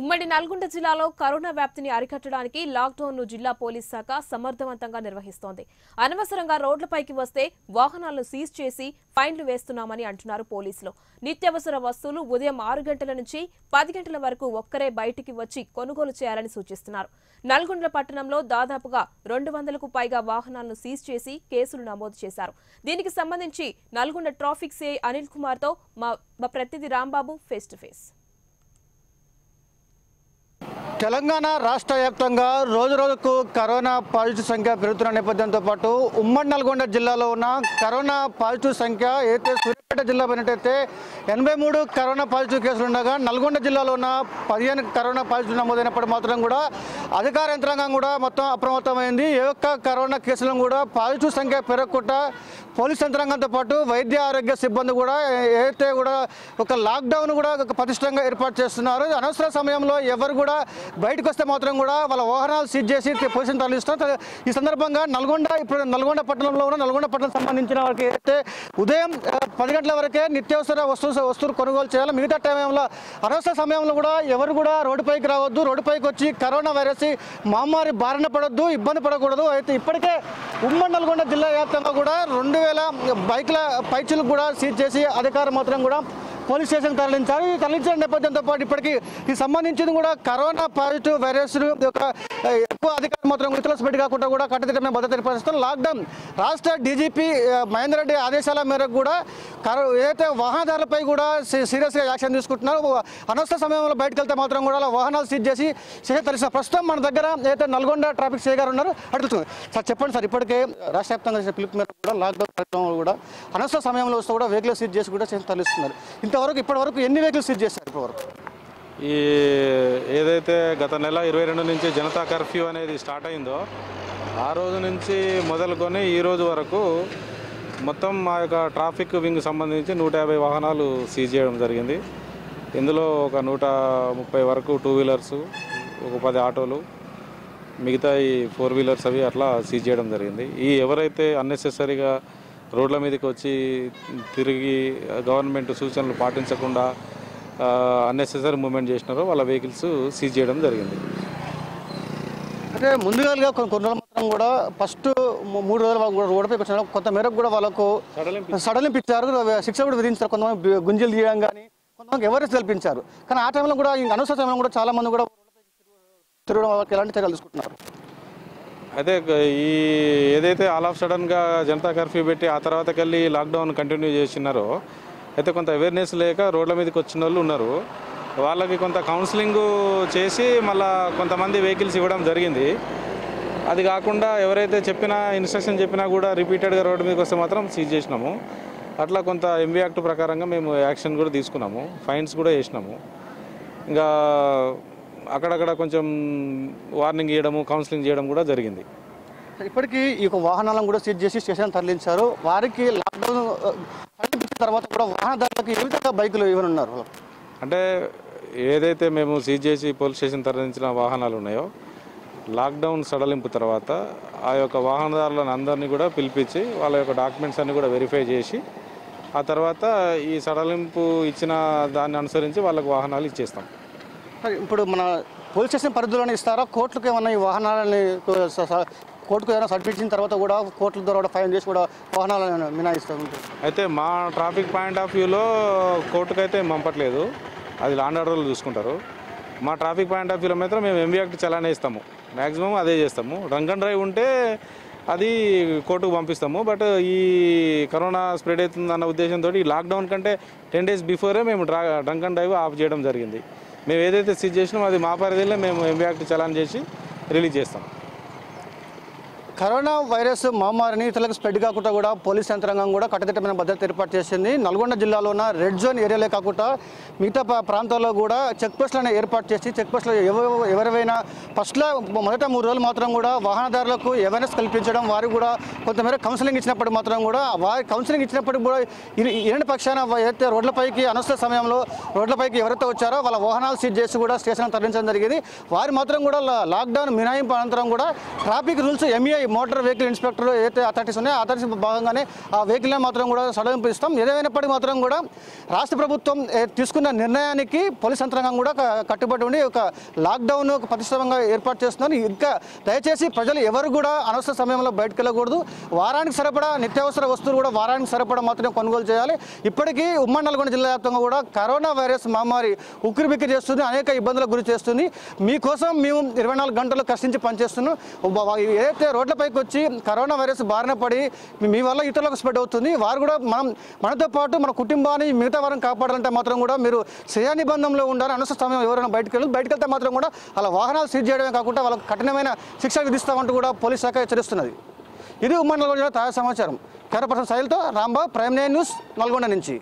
ఉమ్మడి నల్గొండ జిల్లాలో కరోనా వ్యాప్తిని అరికట్టడానికి లాక్ డౌన్ ను జిల్లా పోలీస్ శాఖ సమర్థవంతంగా నిర్వహిస్తోంది. అనవసరంగా రోడ్లపైకి వస్తే వాహనాలను సీజ్ చేసి ఫైన్లు వేస్తున్నామని అంటున్నారు పోలీసులు. నిత్యావసర వస్తువులు ఉదయం 6 గంటల నుంచి 10 గంటల వరకు ఒక్కరే బయటికి వచ్చి కొనుగోలు చేయాలని సూచిస్తున్నారు. నల్గొండ పట్టణంలో దాదాపుగా 200కు పైగా వాహనాలను సీజ్ చేసి కేసులు నమోదు చేశారు. దీనికి సంబంధించి నల్గొండ ట్రాఫిక్ సిఐ అనిల్ కుమార్ తో మా ప్రతినిధి Rambabu face to face. Telangana రాష్ట్ర వ్యాప్తంగా రోజు రోజుకు కరోనా పాజిటివ్ సంఖ్య పెరుగుతున్న నేపథ్యంతో పాటు ఉమ్మడి నల్గొండ జిల్లాలో ఉన్న కరోనా పాజిటివ్ సంఖ్య ఏదైతే సూర్యాపేట జిల్లా పైనట్టయితే 83 కరోనా పాజిటివ్ కేసులు ఉండగా నల్గొండ జిల్లాలో ఉన్న 15 కరోనా పాజిటివ్ నమోదైనప్పుడు మాత్రం కూడా అధికార యంత్రాంగం కూడా మొత్తం అప్రమత్తమైంది. ఏ ఒక్క కరోనా కేసులను కూడా పాజిటివ్ సంఖ్య పెరగకుండా పోలీస్ యంత్రాంగంతో పాటు వైద్య ఆరోగ్య సిబ్బంది కూడా ఏదైతే కూడా ఒక లాక్డౌన్ కూడా ఒక పటిష్టంగా ఏర్పాటు చేస్తున్నారు. అనవసర సమయంలో ఎవరు కూడా బయటకు వస్తే మాత్రం కూడా వాళ్ళ వాహనాలు సీజ్ చేసి పోలీసులు తరలిస్తున్నారు. ఈ సందర్భంగా ఇప్పుడు నల్గొండ పట్టణంలో ఉన్న నల్గొండ పట్టణం సంబంధించిన వాళ్ళకి ఏదైతే ఉదయం 10 గంటల వరకే నిత్యావసర వస్తువులు కొనుగోలు చేయాలి. మిగతా టైంలో అనవసర సమయంలో కూడా ఎవరు కూడా రోడ్డుపైకి రావద్దు, రోడ్డుపైకి వచ్చి కరోనా వైరస్ మహమ్మారి బారిన పడద్దు, ఇబ్బంది పడకూడదు. అయితే ఇప్పటికే ఉమ్మడి నల్గొండ జిల్లా వ్యాప్తంగా కూడా 2000 బైక్ల పైచులు కూడా సీజ్ చేసి అధికారులు మాత్రం కూడా పోలీస్ స్టేషన్ తరలించారు. తరలించిన నేపథ్యంతో పాటు ఇప్పటికీ ఈ సంబంధించింది కూడా కరోనా పాజిటివ్ వైరస్ యొక్క ఎక్కువ అధికారులు మాత్రం ఇతరుల స్పెట్టి కాకుండా కూడా కట్టుదిట్టమైన భద్రత ఏర్పరుస్తాం. లాక్డౌన్ రాష్ట్ర డీజీపీ మహేందర్ రెడ్డి ఆదేశాల మేరకు కూడా ఏదైతే వాహనదారులపై కూడా సీరియస్గా యాక్షన్ తీసుకుంటున్నారు. అనవసర సమయంలో బయటకు వెళ్తే మాత్రం కూడా అలా వాహనాలు సీజ్ చేసి తరలిస్తారు. ప్రస్తుతం మన దగ్గర ఏదైతే నల్గొండ ట్రాఫిక్ సిఐ గారు ఉన్నారు, అడుగుతుంది సార్, చెప్పండి సార్, ఇప్పటికే రాష్ట్ర వ్యాప్తంగా చేసిన పిలుపు మేరకు కూడా లాక్డౌన్ కూడా అనవసర సమయంలో వస్తూ కూడా వెహికల్ సీజ్ చేసి కూడా తరలిస్తున్నారు. ఇప్పటివరకు ఎన్ని వెహికల్స్ సీజ్ చేశారు? ఇప్పటివరకు ఈ ఏదైతే గత నెల 22 నుంచి జనతా కర్ఫ్యూ అనేది స్టార్ట్ అయిందో ఆ రోజు నుంచి మొదలుకొని ఈ రోజు వరకు మొత్తం మా యొక్క ట్రాఫిక్ వింగ్ సంబంధించి 150 వాహనాలు సీజ్ చేయడం జరిగింది. ఇందులో ఒక 130 వరకు 2 వీలర్సు, ఒక 10 ఆటోలు, మిగతా ఈ 4 వీలర్స్ అవి అట్లా సీజ్ చేయడం జరిగింది. ఈ ఎవరైతే అన్నెసెసరీగా రోడ్ల మీదకి వచ్చి తిరిగి గవర్నమెంట్ సూచనలు పాటించకుండా అన్నెసెసరీ మూవ్మెంట్ చేసినారో వాళ్ళ వెహికల్స్ సీజ్ చేయడం జరిగింది. అంటే ముందుగా కొన్ని మాత్రం కూడా ఫస్ట్ 3 రోజుల వరకు కూడా రోడ్డుపైకి వచ్చిన కొంతమేరకు కూడా వాళ్ళకు సడలింపు ఇచ్చారు, శిక్ష కూడా విధించారు. కొంతమంది గుంజీలు తీయడం కానీ కొంతమంది ఎవరెస్ట్ కల్పించారు. కానీ ఆ టైంలో కూడా అనవసర సమయంలో కూడా చాలామంది కూడా తిరగడం వాళ్ళకి ఎలాంటి చర్యలు తీసుకుంటున్నారు? అదే ఈ ఏదైతే ఆల్ ఆఫ్ సడన్గా జనతా కర్ఫ్యూ పెట్టి ఆ తర్వాతకి వెళ్ళి లాక్డౌన్ కంటిన్యూ చేస్తున్నారో అయితే కొంత అవేర్నెస్ లేక రోడ్ల మీదకి వచ్చిన వాళ్ళు ఉన్నారు. వాళ్ళకి కొంత కౌన్సిలింగ్ చేసి మళ్ళీ కొంతమంది వెహికల్స్ ఇవ్వడం జరిగింది. అది కాకుండా ఎవరైతే ఇన్స్ట్రక్షన్ చెప్పినా కూడా రిపీటెడ్గా రోడ్డు మీదకి వస్తే మాత్రం సీజ్ చేసినాము. అట్లా కొంత ఎంబీ యాక్ట్ ప్రకారంగా మేము యాక్షన్ కూడా తీసుకున్నాము, ఫైన్స్ కూడా వేసినాము. ఇంకా అక్కడక్కడ కొంచెం వార్నింగ్ ఇవ్వడము, కౌన్సిలింగ్ చేయడం కూడా జరిగింది. ఇప్పటికీ ఈ యొక్క వాహనాలను కూడా సీజ్ చేసి స్టేషన్ తరలించారు. వారికి లాక్డౌన్ కల్పించిన తర్వాత కూడా వాహనదారులకు ఏ విధంగా బైకులు ఇవ్వనున్నారు? అంటే ఏదైతే మేము సీజ్ చేసి పోలీస్ స్టేషన్ తరలించిన వాహనాలు ఉన్నాయో లాక్డౌన్ సడలింపు తర్వాత ఆ యొక్క వాహనదారులను అందరినీ కూడా పిలిపించి వాళ్ళ యొక్క డాక్యుమెంట్స్ అన్నీ కూడా వెరిఫై చేసి ఆ తర్వాత ఈ సడలింపు ఇచ్చిన దాన్ని అనుసరించి వాళ్ళకు వాహనాలు ఇచ్చేస్తాం. ఇప్పుడు మన పోలీస్ స్టేషన్ పరిధిలోనే ఇస్తారా? కోర్టులకు ఏమన్నా ఈ వాహనాలని కోర్టుకు ఏమైనా సర్పించిన తర్వాత కూడా కోర్టుల ద్వారా ఫైన్ చేసి కూడా వాహనాలను మినాయిస్తాం. అయితే మా ట్రాఫిక్ పాయింట్ ఆఫ్ వ్యూలో కోర్టుకు అయితే పంపట్లేదు, అది లా అండ్ ఆర్డర్లు చూసుకుంటారు. మా ట్రాఫిక్ పాయింట్ ఆఫ్ వ్యూలో మాత్రం మేము ఎంబీ యాక్ట్ చలానే ఇస్తాము, మ్యాక్సిమం అదే చేస్తాము. డ్రంక్ అండ్ డ్రైవ్ ఉంటే అది కోర్టుకు పంపిస్తాము. బట్ ఈ కరోనా స్ప్రెడ్ అవుతుందన్న ఉద్దేశంతో ఈ లాక్డౌన్ కంటే 10 డేస్ బిఫోరే మేము డ్రంక్ అండ్ డ్రైవ్ ఆఫ్ చేయడం జరిగింది. మేము ఏదైతే సీజ్ చేసినామో అది మా పరిధిలో మేము ఎంబీ యాక్ట్ చలాన్ చేసి రిలీజ్ చేస్తాం. కరోనా వైరస్ మహమ్మారిని ఇతరులకు స్ప్రెడ్ కాకుండా కూడా పోలీస్ యంత్రాంగం కూడా కట్టుదిట్టమైన భద్రత ఏర్పాటు చేసింది. నల్గొండ జిల్లాలో ఉన్న రెడ్ జోన్ ఏరియాలే కాకుండా మిగతా ప్రాంతాల్లో కూడా చెక్ పోస్టులను ఏర్పాటు చేసి చెక్ పోస్టులో ఎవరైనా ఫస్ట్లో మొదట 3 రోజులు మాత్రం కూడా వాహనదారులకు అవేర్నెస్ కల్పించడం, వారికి కూడా కొంతమేర కౌన్సిలింగ్ ఇచ్చినప్పుడు మాత్రం కూడా వారి కౌన్సిలింగ్ ఇచ్చినప్పుడు కూడా ఇరటి పక్షాన ఏదైతే రోడ్లపైకి అనవసర సమయంలో రోడ్లపైకి ఎవరైతే వచ్చారో వాళ్ళ వాహనాలు సీజ్ చేసి కూడా స్టేషన్ తరలించడం జరిగింది. వారు మాత్రం కూడా లాక్డౌన్ మినహాయింపు అనంతరం కూడా traffic rules MEI motor vehicle inspector ఏదైతే అథారిటీస్ ఉన్నాయో అథారిటీస్ భాగంగానే ఆ వెహికల్ని మాత్రం కూడా సడలింపు ఇస్తాం. ఏదైనప్పటికీ మాత్రం కూడా రాష్ట్ర ప్రభుత్వం తీసుకున్న నిర్ణయానికి పోలీస్ యంత్రాంగం కూడా కట్టుబడి ఉండి ఒక లాక్డౌన్ ఒక ప్రతిష్టంగా ఏర్పాటు చేస్తున్నాను. ఇంకా దయచేసి ప్రజలు ఎవరు కూడా అనవసర సమయంలో బయటకు వెళ్ళకూడదు. వారానికి సరిపడా నిత్యావసర వస్తువులు కూడా వారానికి సరిపడా మాత్రమే కొనుగోలు చేయాలి. ఇప్పటికీ ఉమ్మడి నల్గొండ జిల్లా వ్యాప్తంగా కూడా కరోనా వైరస్ మహమ్మారి ఉక్కిరిబిక్కిరి చేస్తుంది, అనేక ఇబ్బందులకు గురి చేస్తుంది. మీకోసం మేము 24 గంటలు కష్టించి పనిచేస్తున్నాం. ఏదైతే రోడ్లపైకి వచ్చి కరోనా వైరస్ బారిన పడి మీ వల్ల ఇతరులకు స్ప్రెడ్ అవుతుంది, వారు కూడా మనతో పాటు మన కుటుంబాన్ని మిగతా వారం కాపాడాలంటే మాత్రం కూడా మీరు శ్రేయ నిబంధనలో ఉండాలి. అనవసర సమయం ఎవరైనా బయటకు వెళ్తే మాత్రం కూడా అలా వాహనాలు సీజ్ చేయడమే కాకుండా వాళ్ళకు కఠినమైన శిక్ష విధిస్తామంటూ కూడా పోలీస్ శాఖ హెచ్చరిస్తున్నది. ఇది ఉమ్మడి నల్గొండ జిల్లా తాజా సమాచారం. కెమెరా పర్సన్ సైల్తో రాంబాబు, ప్రైమ్ 9 న్యూస్, నల్గొండ నుంచి.